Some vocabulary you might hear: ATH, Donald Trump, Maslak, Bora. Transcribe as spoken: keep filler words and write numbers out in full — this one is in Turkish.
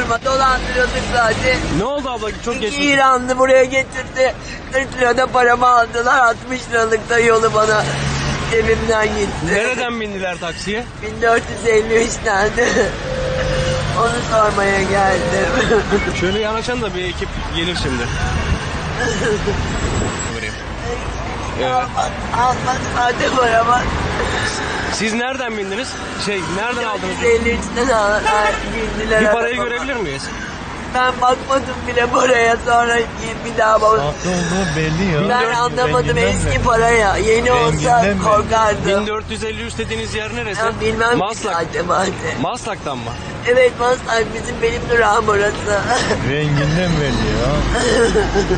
Dolandırma, dolandırıldık zaten. Ne oldu abla? Çok geçmiş. İki İranlı buraya getirdi. kırk lirada paramı aldılar. altmış liralık da yolu bana cebimden gitti. Nereden bindiler taksiye? bin dört yüz elli üç'tendi. Onu sormaya geldim. Şöyle yanaşan da bir ekip gelir şimdi. Evet. Almadı zaten paramı. Siz nereden bindiniz? Şey, nereden aldınız? yüz elli üç'ten bindiler. Bir parayı adama görebilir miyiz? Ben bakmadım bile paraya, sonra bir daha bakmadım. Sahte olduğu belli ya. Ben anlamadım, eski mi? Paraya. Yeni renginden olsa korkardım. bin dört yüz elli üç dediğiniz yer neresi? Ben bilmem. Maslak. Acaba. Maslak'tan mı? Evet, Maslak. Bizim benim durağım orası. Renginden belli ya.